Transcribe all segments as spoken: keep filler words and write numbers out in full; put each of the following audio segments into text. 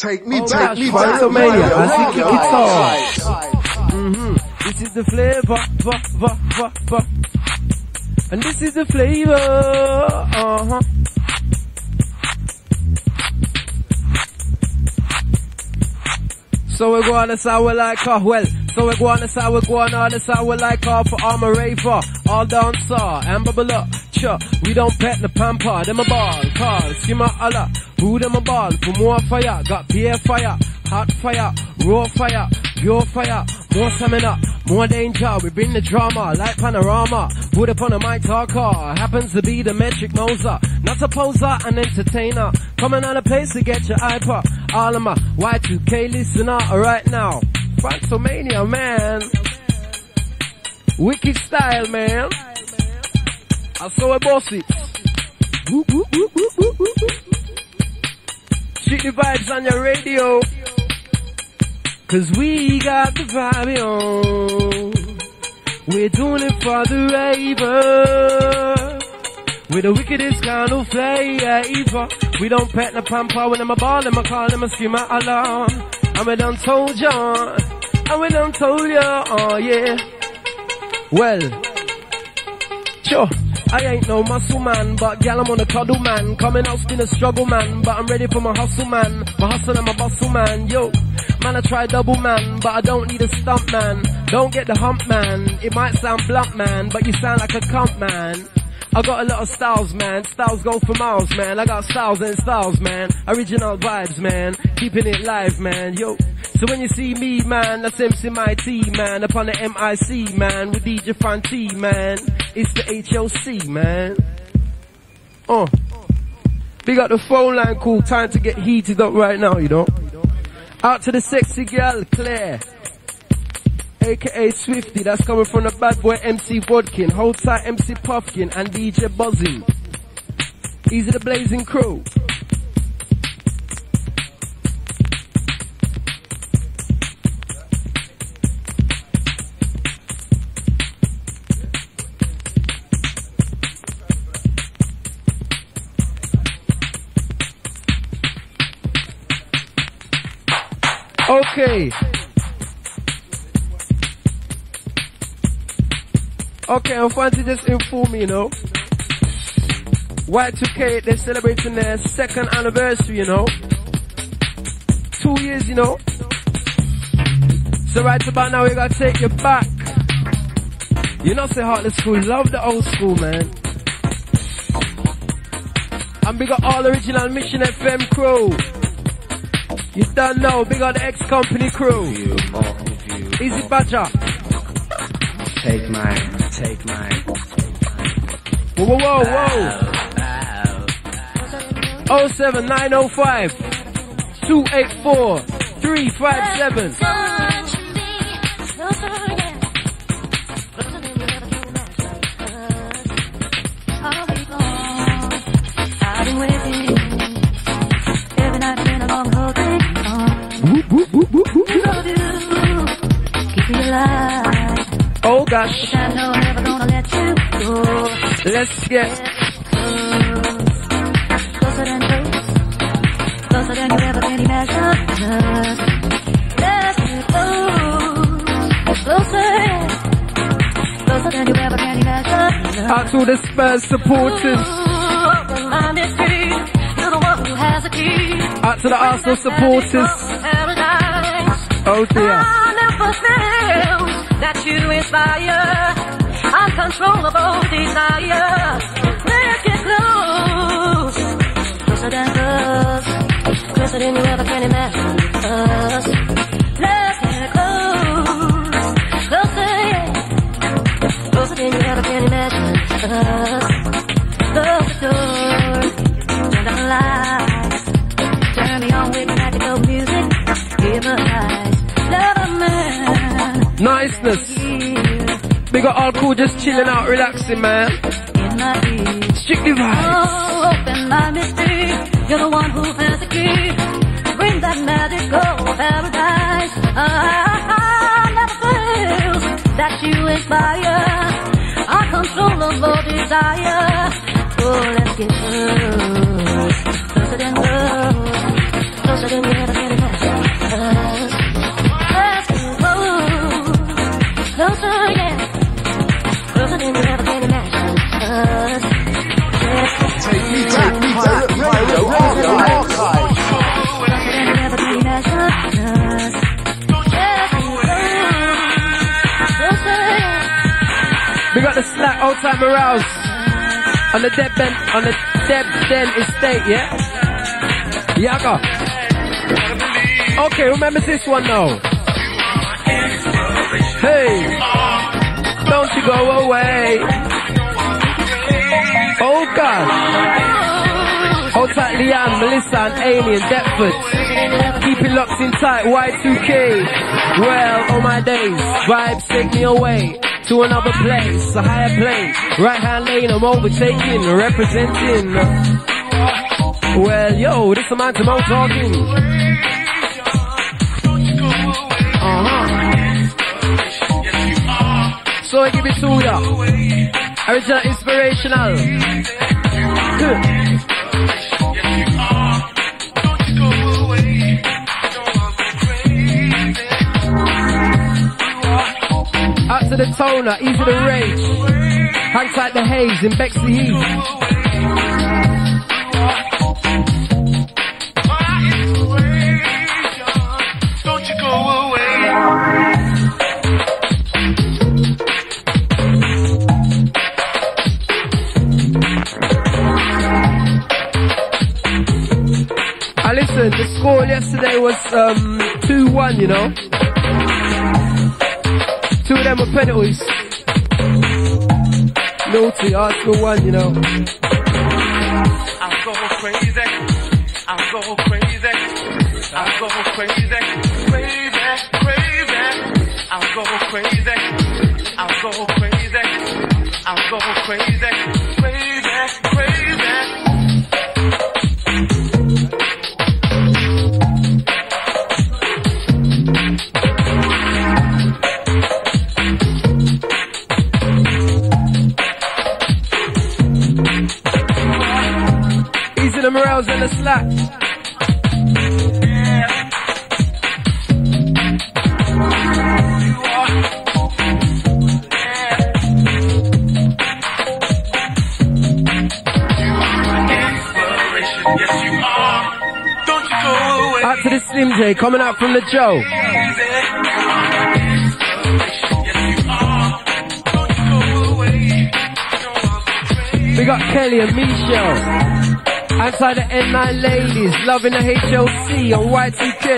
Take me, oh take me back. Romania, I think it gets off. Mm-hmm. This is the flavor, va, va, va, va. And this is the flavor, uh-huh. So we go on the sour like her, well. So we go on the sour, go on the sour like her for all my raver. All down saw, and bubble up, chuh. We don't pet the pamper, them a ball, call, skimmer Allah. Who them a ball, for more fire, got pure fire, hot fire, raw fire, pure fire. More stamina, more danger, we bring the drama, like panorama. Put upon a mic talker, happens to be the metric moser. Not a poser, an entertainer, coming out of place to get your hyper. All of my Y two K listener right now. Francomania, man. Wicked style, man. I saw a bossy. Check the vibes on your radio. Cause we got the vibe, yo. We're doing it for the raver. We're the wickedest kind of flavor. We don't pet the pamper when I'm a ball, I'm a call, I'm a skimmer alarm. And we done told ya, and we done told ya, oh yeah. Well, sure. I ain't no muscle man, but gal I'm on a cuddle man. Coming out's been a struggle man, but I'm ready for my hustle man. My hustle and my bustle man, yo. Man I try double man, but I don't need a stump man. Don't get the hump man, it might sound blunt man, but you sound like a cunt man. I got a lot of styles man, styles go for miles man. I got styles and styles man, original vibes man. Keeping it live man, yo. So when you see me man, that's M C Mighty man. Upon the M I C man, with D J Fonti man. It's the H L C man. Oh, big up the phone line call, time to get heated up right now, you know. Out to the sexy girl Claire, aka Swifty, that's coming from the bad boy M C Bodkin. Hold tight M C Puffkin and D J Buzzy. These are the blazing crew. Okay. Okay, I'm fine to just inform me, you know. Y two K, they're celebrating their second anniversary, you know. Two years, you know. So right about now, we gotta take you back. You know, say Heartless Crew, love the old school, man. And we got all original Mission F M crew. You don't know, big on the X Company crew. You, oh, you, Easy Badger. Take mine, take mine. Whoa, whoa, whoa, whoa. oh seven nine oh five two eight four three five seven. I'll be with you. Every night been a long hold. Whoop, whoop, whoop, whoop. Oh gosh. Let's get closer than close, closer than you ever can imagine. Let's get close, closer, closer than you ever can imagine. Out to the Spurs supporters. Out to the Arsenal supporters. Oh dear. I'll never fail that you inspire uncontrollable desire. Let's get close, closer than us, closer than you ever can imagine us. Let's get close, closer, yeah, closer than you ever can imagine us. Close the door, turn down the lights, turn me on with magical music, give a light. Niceness. Big up all cool, just chilling out, relaxing, man. Strictly vibes. Oh, open my mystery. You're the one who has the key. Bring that magical paradise. I never feel that you inspire uncontrollable desire. Oh, let's get close, closer than love, closer than we ever can. old time arouse on the Deb Ben on the Deb Den estate, yeah? Yaga. Okay, remember this one now. Hey, don't you go away. Oh God. Hold tight, Leanne, Melissa and Amy in Deptford. Keep it locked in tight, Y two K. Well, oh my days, vibes take me away. To another place, a higher plane. Right hand lane, I'm overtaking, representing. Well, yo, this amount of mouth talking. Uh-huh. So I give it to ya. Original inspirational. Out to the toner, easy to rage. Hang tight the haze in Bexley Heath. Don't you go away. I listen, the score yesterday was um two one, you know. Two of them were penalties. Naughty, Article one, you know. I'm so crazy. I'm so crazy. I'm so crazy. Crazy, crazy. I'm so crazy. I'm so crazy. I'm so crazy. Crazy, crazy. The morale's in the slack. Out to the Slim J, coming out from the Joe. We got Kelly and Michelle. Outside the N nine ladies, loving the H L C on Y two K.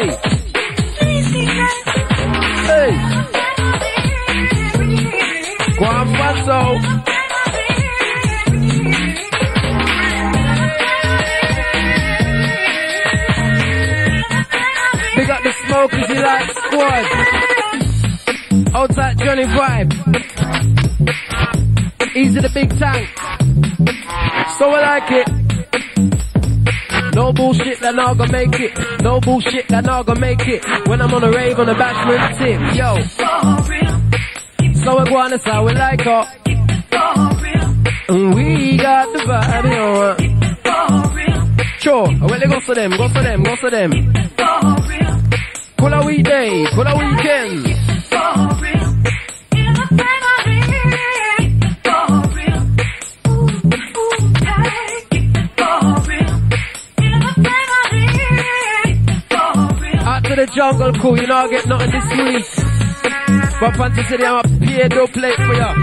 Hey! Guambazo! Big up the smokers, you like squad. Old tight Johnny vibe. Easy the big tank. So I like it. No bullshit, that not gonna make it. No bullshit, that not gonna make it. When I'm on a rave on a bashment tip, yo. So I go on, that's how we like it. And we got the vibe, you know. Sure, I went to go for them, go for them, go for them. Call a weekday, call a weekend. The jungle cool, you know I get nothing this week. But Fanta City, I'm a pedo plate for ya.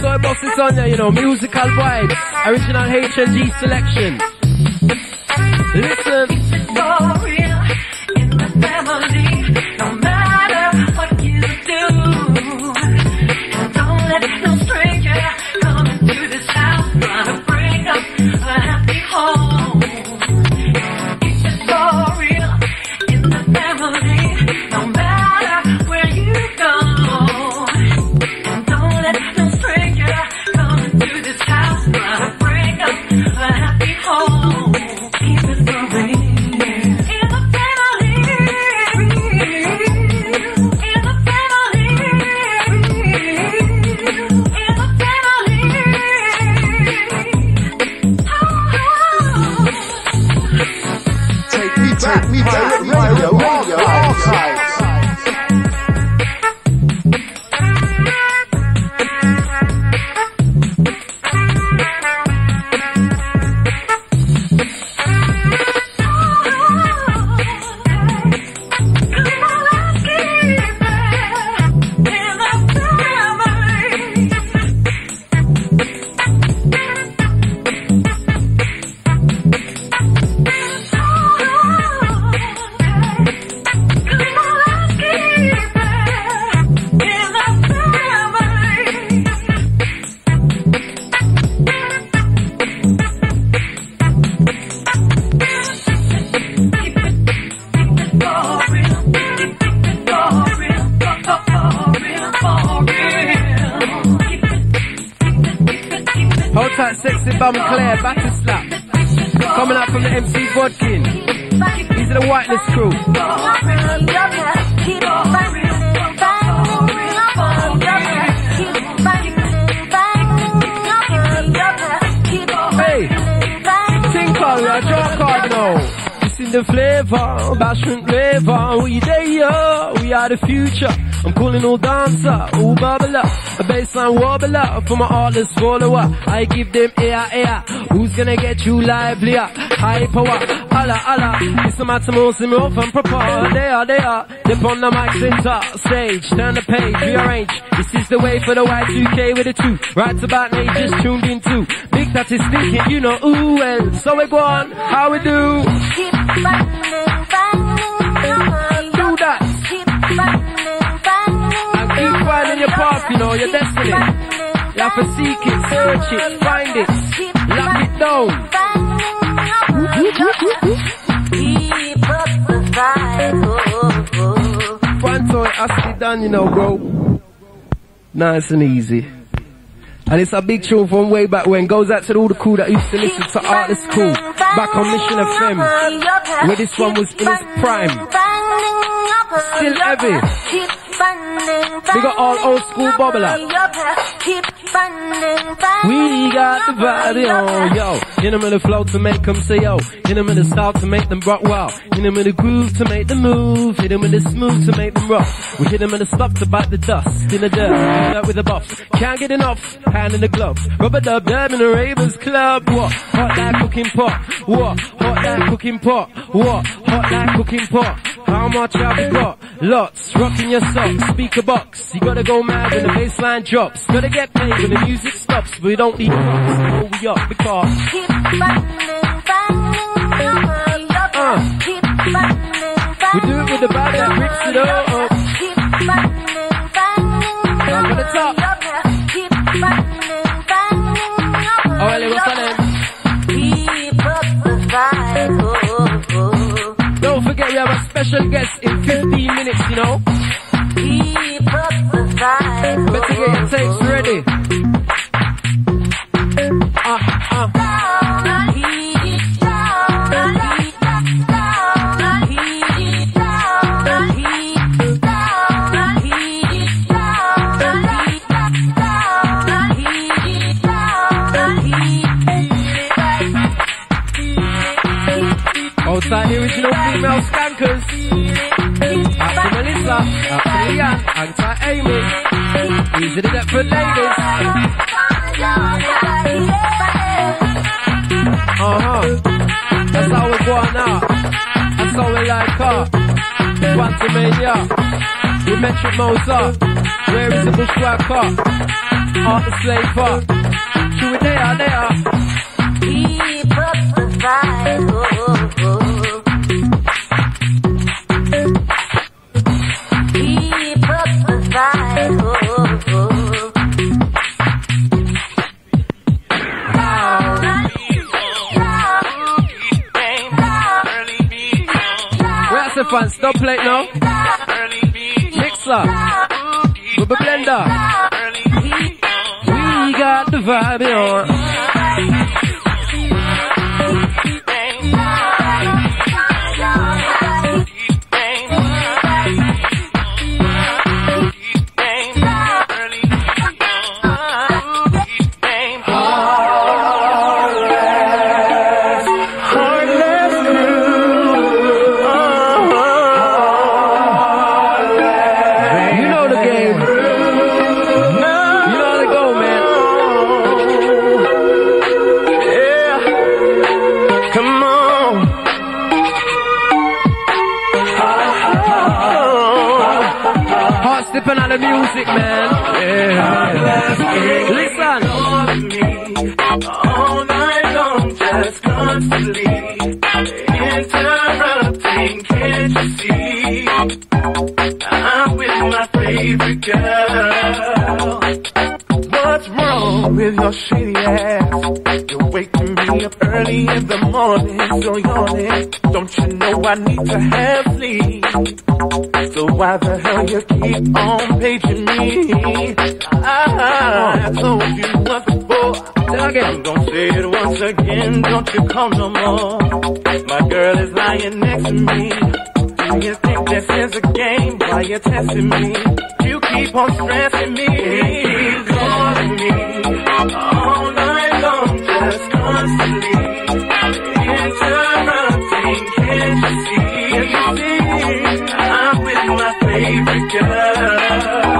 So I boss is on ya, you know, musical vibes, original H L G selection. Listen. For real, in the family, no matter what you do, and don't let no stranger come into this house, gonna bring up a happy. Oh, it's just so real in the family, no matter where you go. And don't let no stranger come into this house, gonna bring up a happy home. Keep it so real in the family, in the family, in the family. Oh, take me back, radio, radio, all sides. Oh, I keep bum Claire, back to slap. Coming up from the M C Bodkin. These are the Heartless Crew. Hey, Tinkle, I draw a card now. This is the flavor, bashment flavor. We there, yo, we are the future. I'm calling all dancer, all bubbler, a baseline wobbler for my artless follower. I give them air, air. Who's gonna get you livelier? High power, Allah, Allah. It's a matter more simple and proper. They are, they are. Dip on the mic center, stage, turn the page, rearrange. This is the way for the Y two K with a two. Right about now, just tuned in too. Big that is sneaking, you know, ooh, well. So we go on, how we do? Keep banging, banging. Do that. Keep banging. Your path, you know, your destiny. You have to seek it, search it, find it, lock it down. Keep up the vibe. Fun toy has to be done, you know, bro. Nice and easy. And it's a big tune from way back when. Goes out to all the crew that used to listen to Heartless Crew back on Mission F M, where this one was in its prime. Still heavy. We got all old school bubbler. We got the body on, yo. In them in the flow to make them say yo. In them in the style to make them rock wild. In them in the groove to make them move. In them in the smooth to make them rough. We hit them in the stuff to bite the dust. In the dirt, dirt with the buffs. Can't get enough, hand in the gloves. Rubber dub dub in the Ravens club. What? Hot that cooking pot. What? Hot that cooking pot. What? Hot that cooking pot. How much have you got? Lots, rocking your socks, speaker box. You gotta go mad when the bassline drops. Gotta get paid when the music stops. We don't need props, so we up the car. Keep banging, banging, uh. Keep banging, we do it with the bag that rips it all up. Keep banging, banging, up on the top. Keep banging, banging, oh, really, what's her name? Keep up the vibe. Don't forget we have a special guest in fifteen minutes, you know. Keep up the vibe. Better get your tapes ready. Uh, uh. Outside the original female skankers. After Melissa, after Leanne, after Amy. These are the Deptford ladies. Uh-huh. That's how we go on now. That's how we like her. Quantumania. We met with Mozart. Where is the bushwhacker? Art the slaver. True, they are, they are. Keep up the vibe. Fans, stop plate now. Mixer with a blender. We got the vibe on. Dipping out the music, man. Yeah. Listen. All night long, just constantly interrupting. Can't you see? I'm with my favorite girl. What's wrong with your shady ass? You're waking me up early in the morning, so yawning. Don't you know I need to have sleep? So why the hell you keep on paging me? I told you once before, I'm gonna say it once again, don't you come no more. My girl is lying next to me. Do you think this is a game? Why you testing me? You keep on stressing me. Keep calling me all night long, just constantly interrupting. Can't you see? Can't you see? I'm with my favorite girl.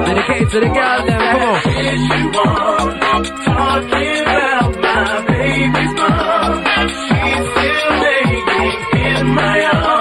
Dedicate to the girl, then come on. Is you on talking about my baby's mom? She's still laying in my arms.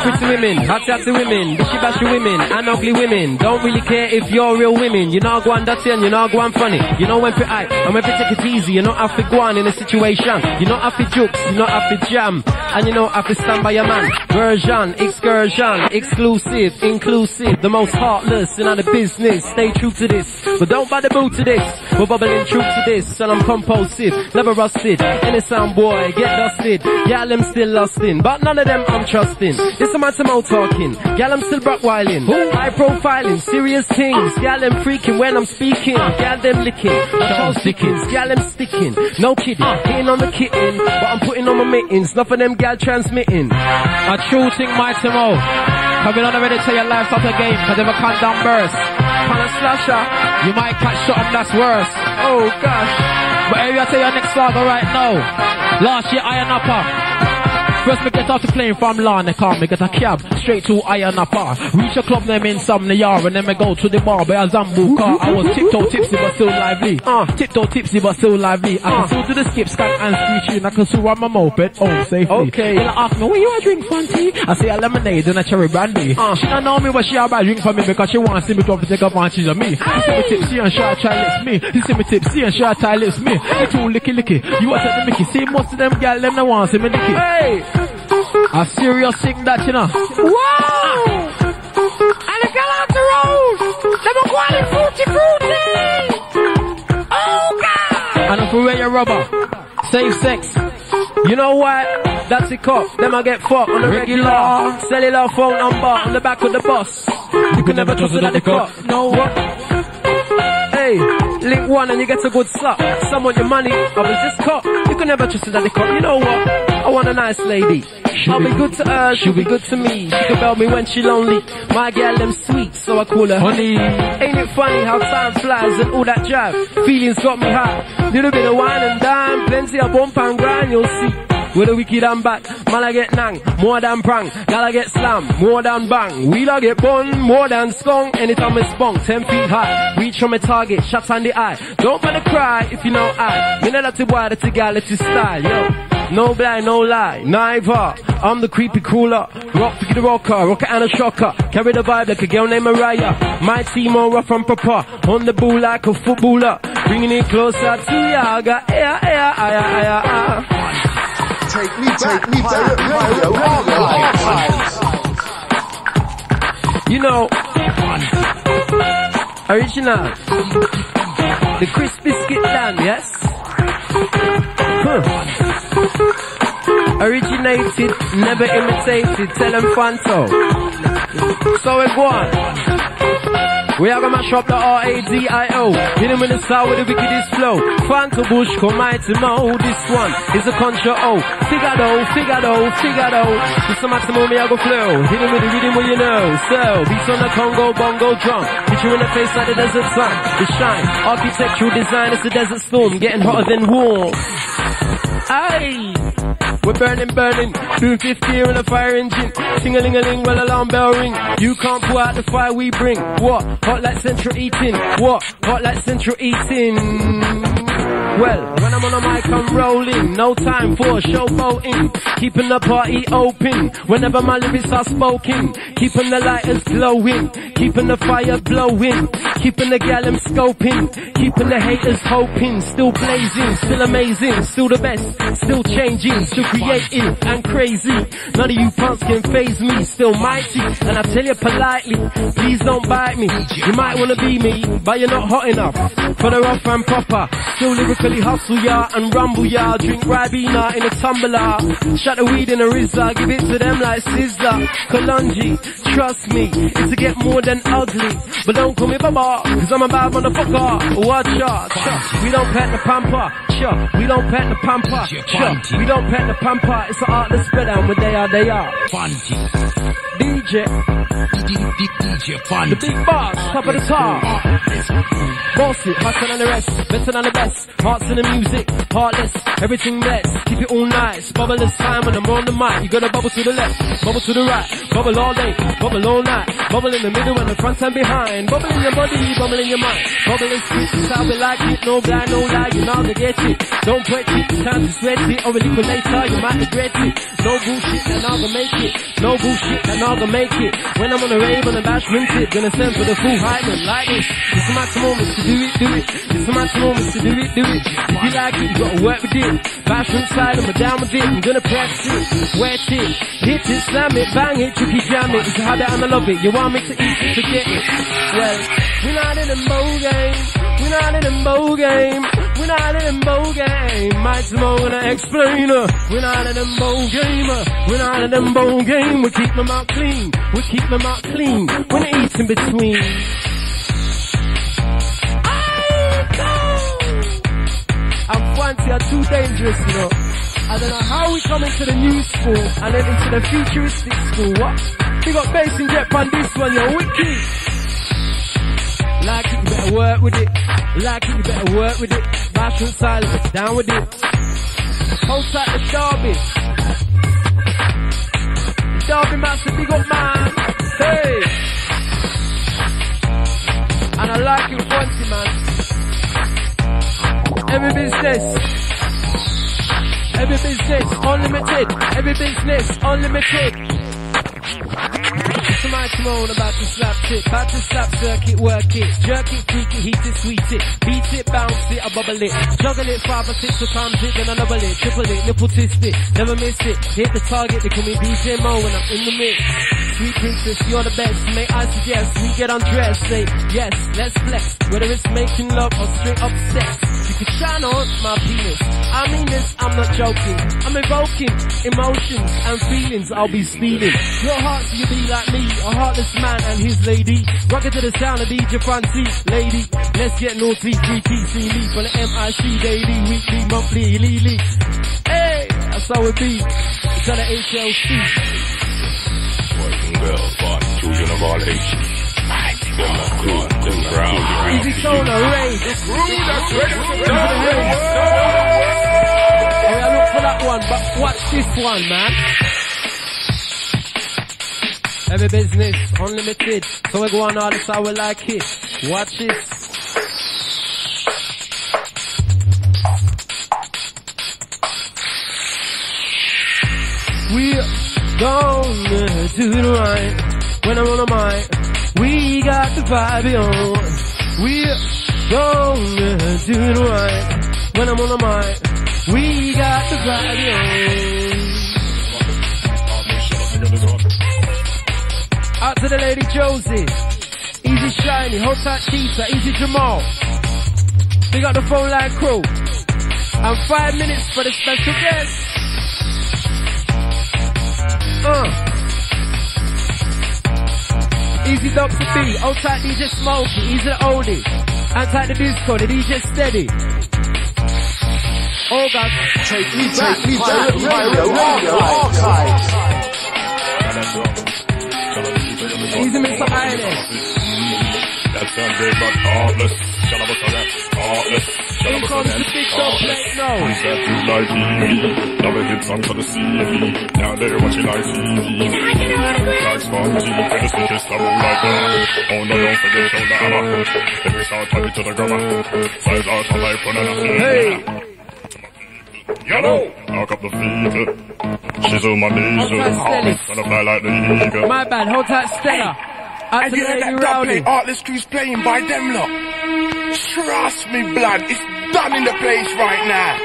Pretty women, hot tatty women, bushy bashy women, and ugly women. Don't really care if you're real women. You know, go on dirty and you know, go on funny. You know, when for I, and when for take it easy, you know, have to go on in a situation. You know, have to jokes, you know, have to jam, and you know, have to stand by your man. Version, excursion, exclusive, inclusive, the most heartless in all the business. Stay true to this, but don't buy the boot to this. We're bubbling true to this, and I'm composite, never rusted. Innocent boy, get dusted. Yeah, I'm still lusting, but none of them I'm trusting. It's I'm at some out talking, gal I'm still back wildin', high profiling, serious things, gal I'm freaking when I'm speaking, gal them licking, Charles Dickens, gal I'm sticking, no kidding, hitting on the kitten, but I'm putting on my mittens, none of them gal transmitting. A true thing my Timo, coming on already to your life after game, cause if I can't down burst, can a slasher, you might catch something that's worse, oh gosh, but area to your next saga right now, last year Iron Upper. First me get off the plane from Larnaca, me get a cab straight to Ayanapa. Reach a club name in Somnia, and then me go to the bar by a Zambu car. I was tiptoe tipsy but still lively. Uh, tiptoe tipsy but still lively. I can still do the skip, scan and screeching. I can still run my moped home safely. Okay. Then I ask me, when you a drink Fonty? I say a lemonade and a cherry brandy. Uh, she don't know me what she have a drink for me because she wants to see me to take advantage of me. You see me tipsy and she a try lips me. You see me tipsy and she a try lips me. You too licky licky. You a take the mickey. See most of them girl them no want see me licky. Hey. A serious thing that you know. Wow! And the girl out the road, they were calling fruity fruity. Oh God! And if you wear your rubber, safe sex. You know what? That's a cop. Them I get fucked on the regular. Cellular phone number on the back of the bus. You can never trust it at the cop. No what? Hey. Link one and you get a good slap. Someone your money, I was just caught. You can never trust it at the cop. You know what? I want a nice lady. She'll I'll be good to her, she'll be good to me. She can bail me when she lonely. My girl, them sweet, so I call her honey. Ain't it funny how time flies and all that jive? Feelings got me hot. Little bit of wine and dime, plenty of bump and grind, you'll see. With a wicked and back, man I get nang, more than prang, gal I get slam, more than bang, wheel I get bun, more than skunk, anytime I spunk, ten feet high, reach on my target, shots on the eye, don't wanna cry if you know I, you know that the boy that's a gal, it's your style, yo, no blind, no lie, neither, I'm the creepy cooler, rock to get the rocker, rocker and a shocker, carry the vibe like a girl named Mariah, my team all rough and proper, on the ball like a footballer, bringing it closer to ya, got air, air, air, air, air, air. Take me, take me, take me. You know, original, the crisp biscuit dan, yes? Huh. Originated, never imitated, tell them Fanto. So we go on. We have a mash up the R A D I O. Hit him in the style with the wickedest flow. Fanta Bush, come mighty mo. This one is a contra O. Figaro, Figaro, Figaro. This is a maximum me I go flow. Hit him with the rhythm where you know. So, beats on the Congo, bongo drum. Hit you in the face like the desert sun. The shine, architectural design, it's a desert storm. Getting hotter than warm. Aye. We're burning, burning, doing fifty here in a fire engine. Ting-a-ling-a-ling, well alarm bell ring. You can't pull out the fire we bring. What? Hot like central eating. What? Hot like central eating. Well, when I'm on a mic I'm rolling. No time for showboating. Keeping the party open. Whenever my lyrics are spoken. Keeping the lighters glowing. Keeping the fire blowing. Keeping the gallum scoping. Keeping the haters hoping. Still blazing, still amazing. Still the best, still changing. Still creating and crazy. None of you punks can faze me. Still mighty, and I tell you politely, please don't bite me. You might wanna be me, but you're not hot enough for the rough and proper. Still lyrical really hustle ya and rumble ya. Drink Ribena in a tumbler, shut the weed in a rizza, give it to them like Sizzler, Kalonji. Trust me, it's to get more than ugly, but don't call me Baba, cause I'm a bad motherfucker. Watch out, we don't pet the pamper, sure, we don't pet the pamper, sure, we don't pet the pamper. It's the art that's spread out, where they are, they are. D J, the big boss, top of the car. Boss it, faster than the rest, better than the best. Hearts in the music, heartless, everything less. Keep it all nice, bubble this time when I'm on the mic. You gotta bubble to the left, bubble to the right, bubble all day, bubble all night, bubble in the middle and the front and behind. Bubble in your body, bubble in your mind, bubble is sweet, it's how we like it. No guy, no lie, you know to get it. Don't break it, time to sweat it, or a little later you might regret it. No bullshit, and I'm gonna make it. No bullshit, and I'm gonna make it. When I'm on the rave, on the bash, rinse it. Gonna send for the full hype and like this. It's my moment. Do it, do it. It's a match moment, so do it, do it. If you like it, you gotta work with it. Bash inside, I'm a down with it. I'm gonna press it, wet it, hit it, slam it, bang it, tricky jam it. It's a habit and I love it. You want me to eat it, to get it. Well, we're not in a mo game. We're not in a mo game. We're not in a mo game. My small gonna explain. We're not in a mo game. We're not in a mo game. We keep them out clean. We keep them out clean. When they eat in between. I'm fancy, I'm too dangerous, you know. I don't know how we come into the new school and then into the futuristic school. What? We got bass and jet on this one, you're wicked. Like it, you better work with it. Like it, you better work with it. Bash and silence, down with it. Hold tight the Derby. Derby master, big up man. Hey! And I like it fancy, man. Every business, every business, unlimited, every business, unlimited. It's my Timon about to slap it, about to slap circuit, work it, jerk it, tweak it, heat it, sweet it, beat it, bounce it, I bubble it, juggle it, five or six or times it, then I double it, triple it, nipple twist it, never miss it, hit the target, they call me D J Mo when I'm in the mix. Sweet princess, you're the best. May I suggest we get undressed? Say yes, let's flex. Whether it's making love or straight up sex, you can shine on my penis. I mean this, I'm not joking. I'm evoking emotions and feelings. I'll be stealing your heart, so you be like me, a heartless man and his lady. Rock it to the sound of D J Fonti, lady. Let's get naughty, three T C me for the M I C daily, weekly, monthly, Lily. Hey, that's how it be. It's on the H L C. Well, but to universal H. Them the crew, them ground. Easy soul, the rage. The crew that's ready to go. Hey, I look for that one, but watch this one, man. Every business, unlimited. So we go on all this how we like it. Watch this. We gonna do it right when I'm on the mic. We got the vibe on. We gonna do it right when I'm on the mic. We got the vibe on. Out to the lady Josie, Easy Shiny, hold tight Tita, Easy Jamal. We got the phone line crew. And five minutes for the special guest. Uh. Easy Dubs to be, old tight D J Smokey, Easy the oldie, anti the disco, the D J steady. Oh God, take me back, take me back, radio archive. Easy Mister Island. That's not great, but heartless. Here comes the big dog, let's go. Never hit songs on the C D. Now they're watching live T V. Like Spongy, and the stitches are all like gold. Oh no, don't forget all the hammer. Every sound tied to the grammar. Size out on life, one and a half. Hey! Yellow! Knock up the feet. She's on my knees. I'm gonna fly like the eagle. My bad, hold tight, Stella. And you heard that dub play, Heartless Crew's playing by Demlock. Trust me, blood, it's done in the place right now.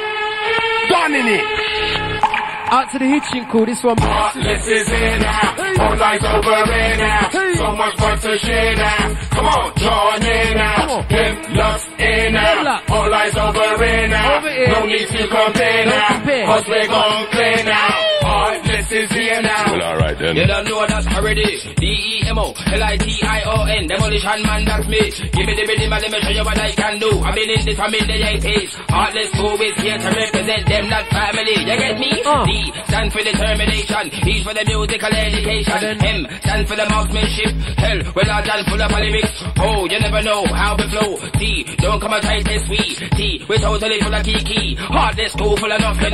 Done in it. Out to the hitching call, this one. Heartless is here now. Hey. All eyes over here now. Hey. So much fun to share now. Come on, join in now. on. Demlock's in now. All eyes over in now. No need to complain now. Cause we're gon' clean now. Heartless is here now. Well, alright then. You don't know that already. D E M O L I T I O N. Demolition Man, that's me. Give me the rhythm and let me show you what I can do. I've been in this from in the eighties. Heartless Crew is here to represent them, that family. You get me? Uh. D stands for determination. E's for the musical education. M stands for the marksmanship. Hell, well, I done full of polemics. Oh, you never know how we flow. D, don't come and try this we. T, we're totally full of kiki. Heartless Crew full of nothing.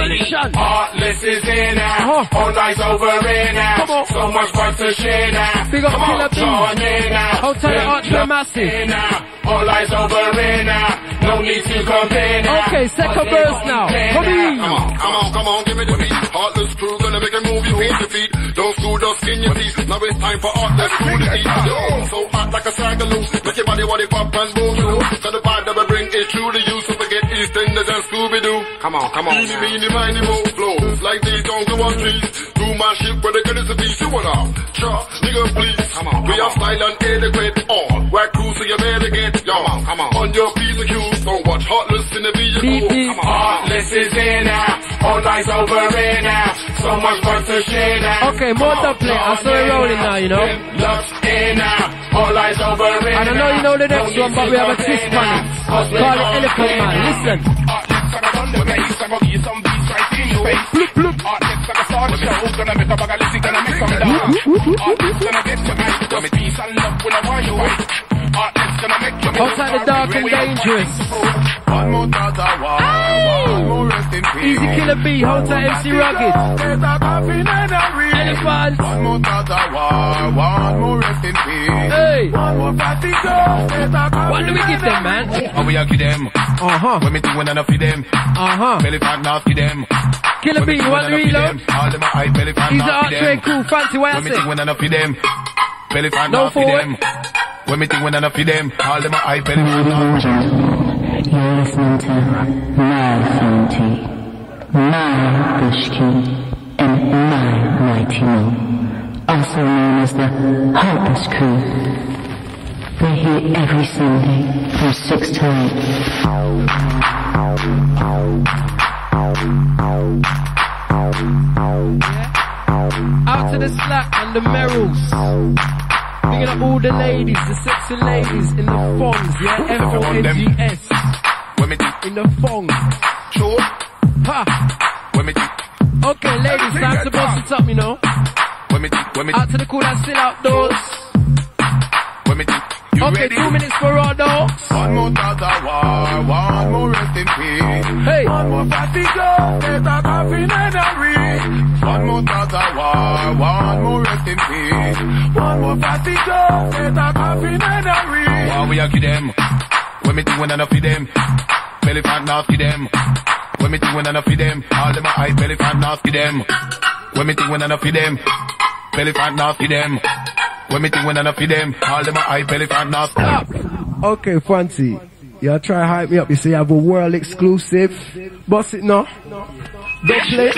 Heartless is here now. Uh-huh. All eyes over in now. So much fun to share now. Big up, come on, join in now. Hotel Art the Massive. All eyes over in now. No need to complain now. Okay, second verse now. Come in. Come on, come on, come on, give me the beat. Heartless Crew gonna make a move, you hate the beat. Don't screw the skin your teeth. Now it's time for Heartless Crew to eat. Yo, so hot like a sagaloo. Make your body want it pop and boom. So the vibe that we bring is true to you. So forget EastEnders and Scooby-Doo. Come on, come on. Eeny, meeny, miny, moe, flow. Like these don't go on trees. Do my shit where the good is a piece. You wanna chop, nigga, please. Come on, we are style and adequate. All whack crew, so you better get. Yo, come on, come on. On your P's and Q's. Don't watch Heartless in the vehicle. Come on. Heartless is in now. All eyes over in now. So much fun to share now. Okay, more to play. I saw it rolling now, you know. Love's in now. All eyes over in now. And I know you know the next one, but we have a twist on it. Called the Elephant Man. Listen. Bloop, bloop. Gonna make a bag of lizzy, gonna make some down. Heartless gonna get you guys. Gonna make peace and love when I want you. Heartless gonna make you guys. Outside the dark and dangerous. One more Tata Wall. One more rest in peace. Easy Killer B, hold tight M C Rugged. There's a coffin and a real. Elephant. One more Tata Wall. One more rest in peace. Hey. One more fatty girl. There's a coffin. What do we give them, man? Oh, we are give them. Uh-huh. When we do one and a feed them. Uh-huh. Belly fat now feed them. Killer B, you want to reload? He's an art trade crew, fancy where I sit. No forward. When me think when I feed them, all them are eye belly fat now. You're listening to my Fonti, my Puffkin, and my Mighty Mo, also known as the Heartless Crew. We're here every Sunday from six to eight. Yeah. Out to the slack and the merrills. Picking up all the ladies, the sexy ladies in the fongs, yeah, F O N G S. In the fongs. Sure. Ha. Okay, ladies, time to boss it up, you know. Out to the cool that's still outdoors. You okay, ready? Two minutes for our dogs. One more Tata War, one more rest in peace. Hey. One more fatty girl, there's a coffin and a ring. One more Tata War, one more rest in peace. One more fatty girl, there's a coffin and a ring. Why we are kill them? When me do when I not feed them. Belly fat now feed them. When me do when I not feed them. All them eye belly fat now feed them. When me do when I not feed them. Belly fat now feed them. When me think when I not feed them, all them eye belly fan now stop. Okay, Fonti, y'all try to hype me up. You say I have a world exclusive. Boss it now. Go play.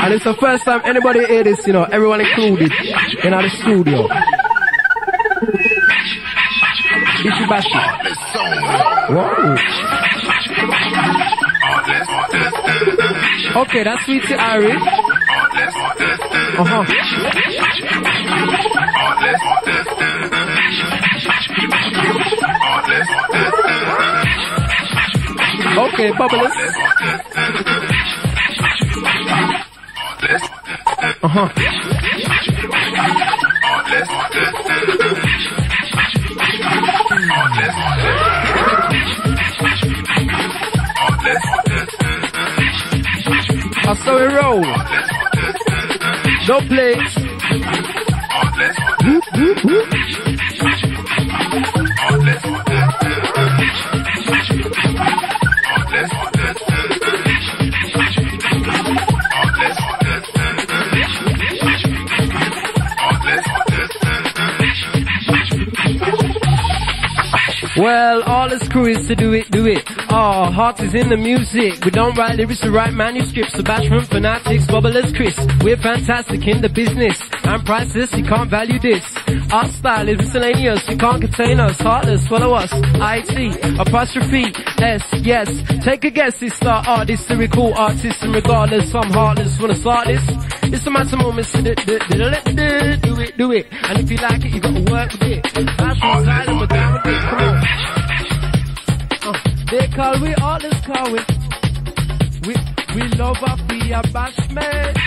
And it's the first time anybody hear this, you know, everyone included in the studio. Bitchy bashy. Wow. Okay, that's Sweetie Irish. Uh-huh. Okay, bubbles. Uh-huh. I saw it roll. No play. Whoop, whoop, whoop. Well, all the crew is to do it, do it. Oh, heart is in the music. We don't write lyrics, we write manuscripts. The batch from fanatics, bubble as Chris. We're fantastic in the business. I'm priceless, you can't value this. Our style is miscellaneous, you can't contain us. Heartless, follow us. I T, apostrophe, S, yes. Take a guess, it's star artists, lyrical artists, and regardless, I'm heartless. Wanna start this? It's the maximum, it's do it, do it, do it. And if you like it, you gotta work with it. That's all right, and we're down with it. Come on. Uh, they call we heartless, call we. We, we love our free abashment.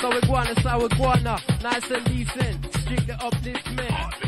So we're going, it's how we're going now. Nice and decent. Strictly upliftment.